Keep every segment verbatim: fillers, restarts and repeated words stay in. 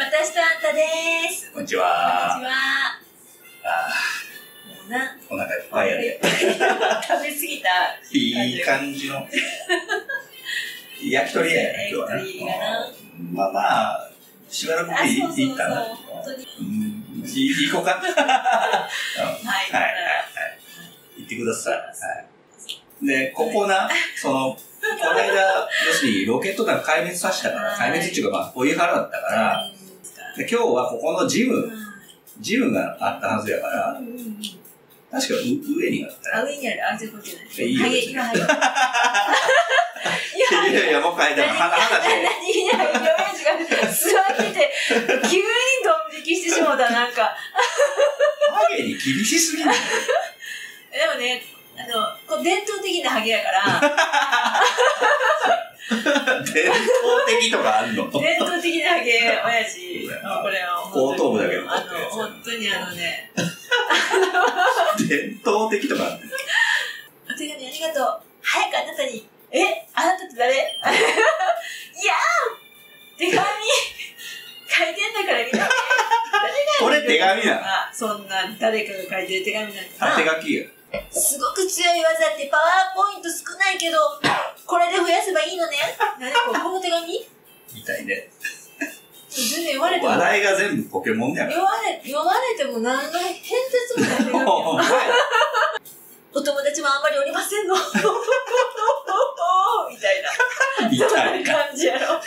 私とあんたです。こんにちは。こんにちは。ああ。もうな。お腹いっぱいやで。食べ過ぎた。いい感じの。焼き鳥やね。今日はね。まあまあ、しばらくでいいかな。うん。行こうか。はい。はい。行ってください。はい。で、ここな、その、この間、要するにロケット団壊滅させたから、壊滅っていうか、まあ、お湯からだったから、今日はここのジム、ジムがあったはずやから、確か上にあったよ。あ、上にある。あ、じゃあこっちない。いいよ。いや、いや、いや、もう階段、鼻が出て。いや、いや、いや、座ってて、急にドン引きしてしまうた、なんか。ハゲに厳しすぎる。でもね、あの、こう伝統的なハゲやから。伝統的とかあるの？伝統的なハゲ、親父。これは後頭部だけど。あの、本当にあのね。伝統的とかあるの？お手紙ありがとう。早くあなたに。え？あなたって誰？いやー！手紙書いてんだからみんな。これ手紙なの？そんな誰かが書いてる手紙なんかな。手書きや。すごく強い技ってパワーポイント少ないけど、これで増やせばいいのね。何これ、この手紙みたいね。全然言われても。笑いが全部ポケモンやろ。言われ、言われても何の変哲もない手紙やろ。お友達もあんまりおりませんの。みたいな。みたいな感じやろ。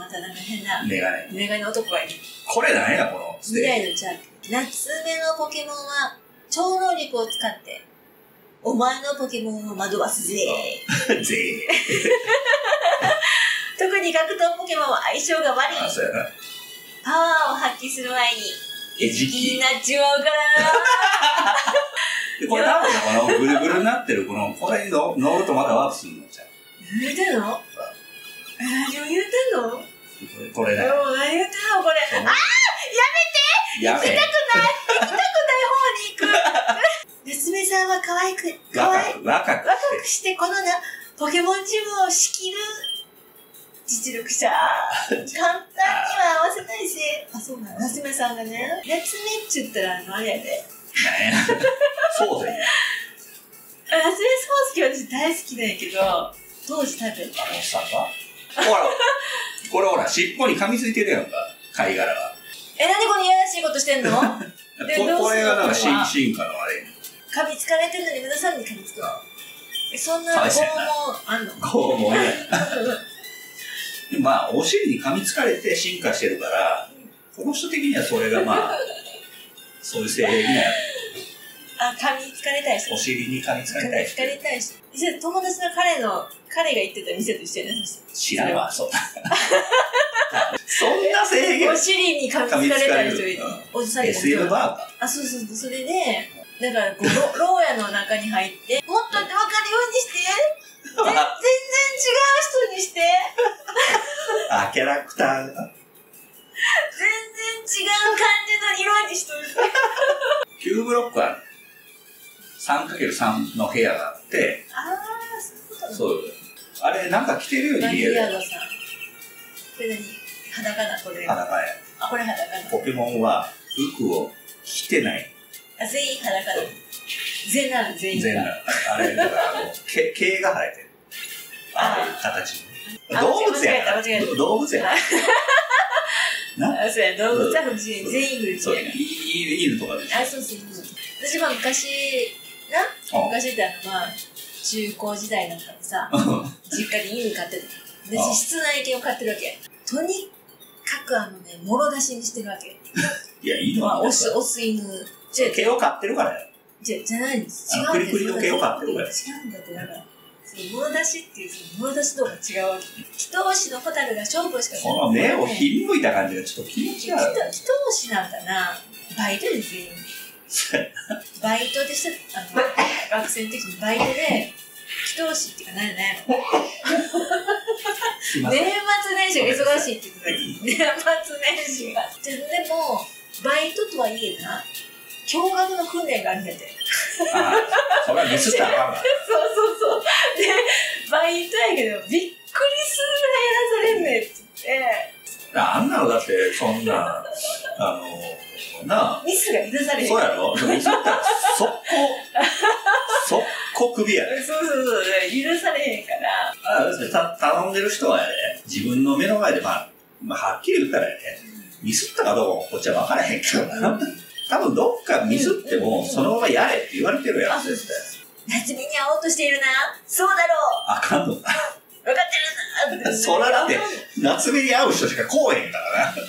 またなんか変な。メガネ。メガネ男がいる。これ何や、この。未来のチャンピオン。夏目のポケモンは、超能力を使って、お前のポケモンを惑わすぜ。ぜ特に格闘ポケモンは相性が悪い。あ、そうやな。パワーを発揮する前に、餌食になっちまうからな。これなんだこのぐるぐるになってる、この、これに乗るとまだワープするのじゃん。言うてんの？何を言うてんの？これだよ。何言うてんのこれ。ああ！やめて！行きたくない行きたくない娘さんは可愛く、可愛く、若くして、このな、ポケモンジムを仕切る実力者。簡単には合わせないし。あ、そうなの。娘さんがね、夏目っちゅったら、あの、あれやで。そうだよ。夏目漱石は私大好きなんやけど、当時食べた。あのおっさんがほら、これほら、尻尾に噛みついてるやんか、貝殻が。え、何このいやらしいことしてんの？これがなんか進化のあれ。噛みつかれてるのに無駄そうに噛みつく。そんな拷問あんの？拷問ね。まあお尻に噛みつかれて進化してるから、この人的にはそれがまあそういう性癖なの。あ、噛みつかれたい人。お尻に噛みつかれたい人。噛みつかれたい人。実は友達の彼の彼が行ってた店と一緒になった。知らんわ、そうだ。そんな性癖。お尻に噛みつかれたい人いる。おじさん。エスエル バーか。あ、そうそうそうそれで。だからこう、牢屋の中に入って、もっと分かるようにして、全然違う人にして。あ、キャラクターが。全然違う感じの色にしとる。きゅうブロックある。さんかけるさん の部屋があって、ああ、そういうことね。そう。あれ、なんか着てるように見える。部屋がさ、これ何？裸だ、これ。裸や。あ、これ裸だ。ポケモンは服を着てない。全員裸だ。全なる、全員。全なる。あれ、だから、あの、毛、毛が生えてる。ああいう形。動物やから。動物やから。な？そうや、動物は不自然。全員いる。そうや。犬とかでしょ。あ、そうそうそう。私は昔、な？昔ってあの、まあ、中高時代なんかでさ、実家で犬飼ってた。私、室内犬を飼ってるわけ。とにかくあのね、もろ出しにしてるわけ。いや、犬は。オス、オス犬。毛を買ってるからよ。じゃ、じゃないんです。違うんだよ。クリクリの毛を買ってるから。違うんだって、だから。もろ出しっていう、もろ出しとは違うわけ。キトウシのホタルが勝負したから。この目をひんむいた感じがちょっと気持ち悪い。キトウシなんかな、バイトで全員。バイトでした、あの、学生の時にバイトで、キトウシっていうか何やね。年末年始が忙しいって言ってた。年末年始が。でも、バイトとはいえな、驚愕の訓練があるんだって。ああ、それはミスったらあかんわ。そうそうそう。で、バイトやけど、びっくりするぐらいやらされんねんって言って、あんなのだって、そんな、あの、なあ。ミスが許される。そうやろ？ミスったら、速攻、速攻クビやね。そうそうそう、許されへんから。ああ、頼んでる人はやね、自分の目の前で、まあ、まあ、はっきり言ったらやね、ミスったかどうかもこっちは分からへんけどな。多分どっかミスっても、そのままやれって言われてるやつですね。夏美に会おうとしているな。そうだろう。あかんのか。分かってるな。そらだって、夏目に会う人しか来へんからな。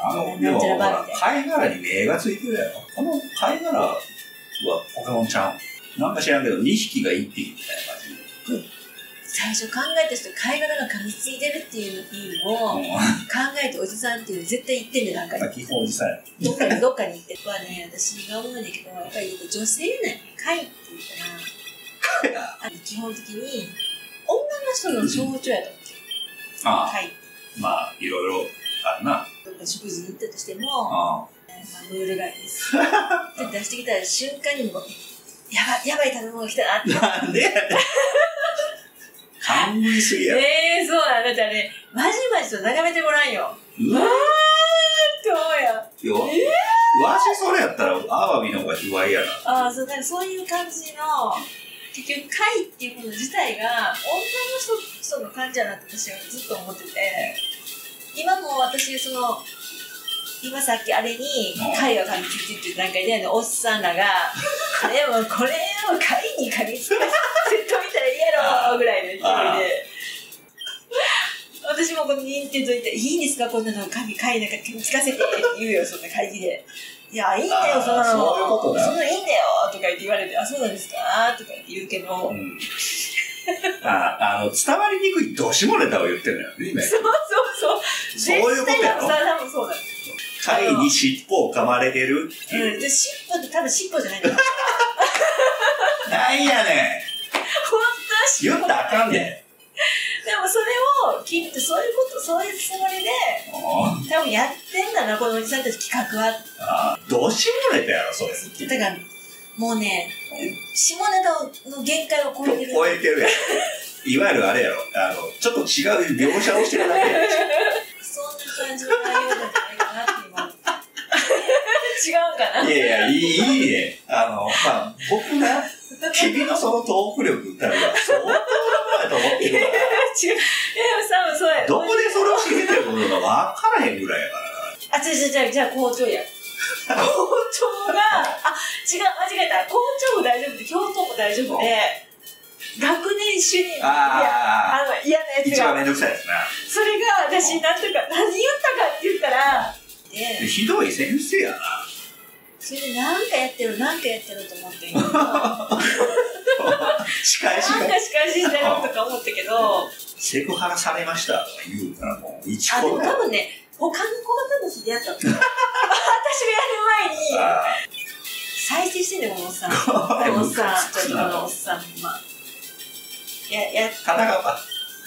あの、でも、ほら、貝殻に目がついてるやろ。この貝殻はポケモンちゃん。なんか知らんけど、にひきがいっぴきみたいな感じ。最初考えた人、貝殻が噛みついてるっていうのを、うん、考えておじさんっていう、絶対言ってんねん、なんかに。基本おじさんや。どっかにどっかに行って。ここはね、私が思うんだけど、やっぱり女性なんや。貝って言ったら、あの基本的に、女の人の象徴やと思ってる。ああ、はい、まあいろいろあるな。どっか食事に行ったとしても、ああ、まあ、ムール貝です。で出してきた瞬間にもやばやばい食べ物が来たなって。なんでやねん。勘繰りすぎやろ。ええー、そうなんだ。じゃあね、まじまじと眺めてごらんよ。うわーって思うやん。よ。えー、わしそれやったらアワビの方が卑猥やな。ああ、そうなんかそういう感じの。結局貝っていうもの自体が女の人の感じだなって私はずっと思ってて、今も私その今さっきあれに貝が噛みついてるっていう段階でおっさんらが「でもこれを貝に噛みついて絶対見たらいいやろ」ぐらいの勢いで私もこの認定と言って「いいんですかこんなの貝貝なんか噛みつかせて」って言うよそんな会議で。いや、いいんだよ、そんなの。そういうことだ。そんなのいいんだよとか言って言われて、あ、そうなんですかとか言うけど。うん。あ、あの、伝わりにくいどしもネタを言ってるんだよね、今。そうそうそう。そういうことやろ。多分そうなんです。貝に尻尾を噛まれてるっていう。うん。で、尻尾って多分尻尾じゃないんだよ。なんやねん。ほんと尻尾。言ったらあかんねん。でもそれをきっとそういうことそういうつもりで多分やってんだなこのおじさんたち企画は。ああ、どうしもネタやろそれ。だからもうね、下ネタの限界を超えてる。超えてるやん。いわゆるあれやろ、あのちょっと違う描写をしてるだけやん。そんな感じの内容じゃないかなって今。違うかな。いやいや、いいいいね。あのまあ僕が君のそのトーク力たるは相当なものやと思ってるから。違う。え、どこでそれを知ってることが分からへんぐらいやからな。あ、違う違う違う、じゃあ校長や。校長が、あ、違う、間違えた。校長も大丈夫で、教頭も大丈夫で、学年主任、いや、あの、嫌なやつが。一番めんどくさいですな。それが、私、なんとか、何言ったかって言ったら、で、ひどい先生やな。それで、なんかやってる、なんかやってると思ってんけど。仕返しなんか仕返ししてるとか思ったけど、セクハラされましたとか言うからもう一個。あ、でも多分ね、他の子が多分知り合ったんだよ。私がやる前に再生してんだよ、このおっさん。おっさん、ちょっとこのおっさん、まあ。や、やっ肩が、あ、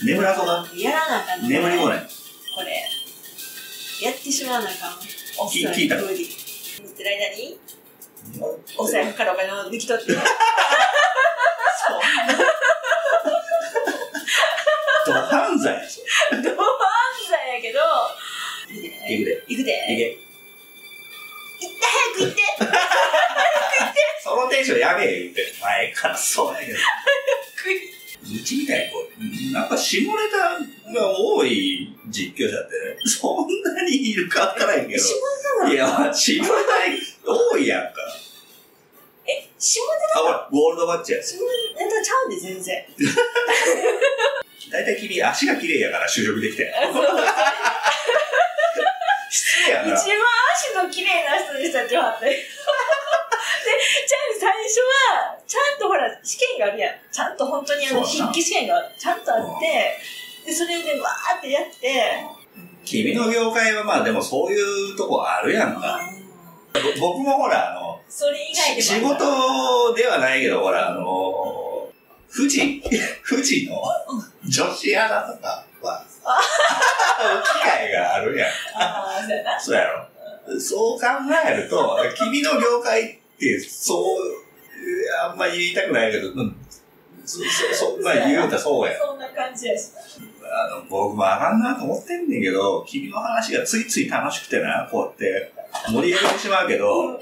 眠らそうな。やらなあかんね。眠りもない。これ、やってしまわなあかん。おっさん、聞いた。言ってる間に、お財布からお金を抜き取って。ド犯罪やし。ド犯罪やけど。行くで。行くで。行け。行って、早く行って。早く行って。そのテンションやべえ言うて。前からそうやけど。早くうちみたいに、なんか下ネタが多い実況者って、そんなにいるかわからんけど。下ネタがいや、下ネタ多いやんか。え、下ネタあ、ほら、ゴールドバッチや。下ネタちゃうんで、全然。大体君、足が綺麗やから就職できたよ。失礼やな。一番足の綺麗な人でしたって思って。で、じゃあ最初は、ちゃんとほら、試験があるやん。ちゃんと本当にあの筆記試験がちゃんとあって、で、それでわーってやって。君の業界はまあでもそういうとこあるやんか。僕もほら、あの、それ以外で仕事ではないけど、ほら、あの、富士、富士の女子アナとかは、機会があるやん。そうやろ。そう考えると、君の業界って、そう、あんまり言いたくないけど、うん、そ、そ、まあ言うたらそうやん。そんな感じやしな。あの僕も上がんなと思ってんねんけど、君の話がついつい楽しくてな、こうやって盛り上げてしまうけど、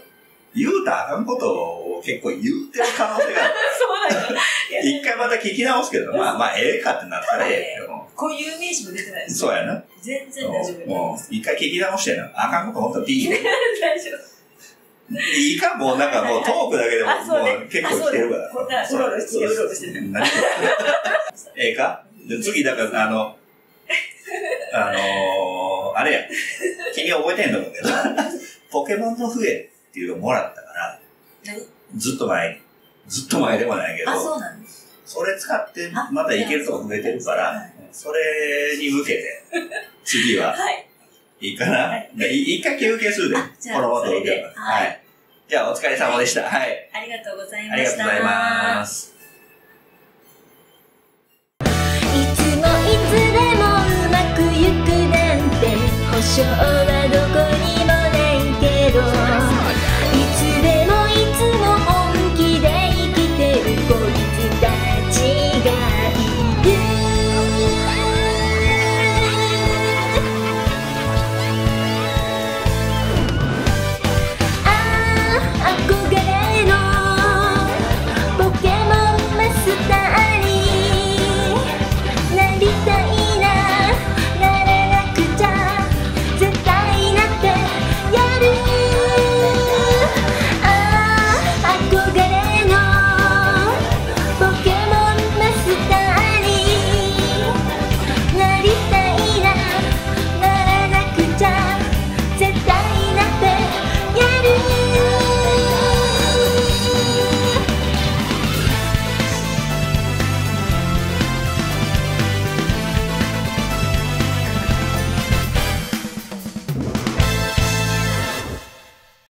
言うたあかんことを結構言うてる可能性がある。そうだ一回また聞き直すけど、まあまあええかってなったらええけど。こういう名詞も出てないです。そうやな。全然大丈夫。もう一回聞き直してな。あかんこと思ったら B で。大丈夫。いいかもうなんかもうトークだけでももう結構来てるから。こんなうろうろしてうろうろしてる。ええか？で次だからあのあのあれや君覚えてんのだけどポケモンの笛っていうのをもらったからずっと前にずっと前でもないけどそれ使ってまたいけるとこ増えてるからそれに向けて次はいいかな一回休憩するでこの後受けますはいじゃあお疲れ様でしたはいありがとうございましたありがとうございます。いつもいつでもうまくゆくなんて保証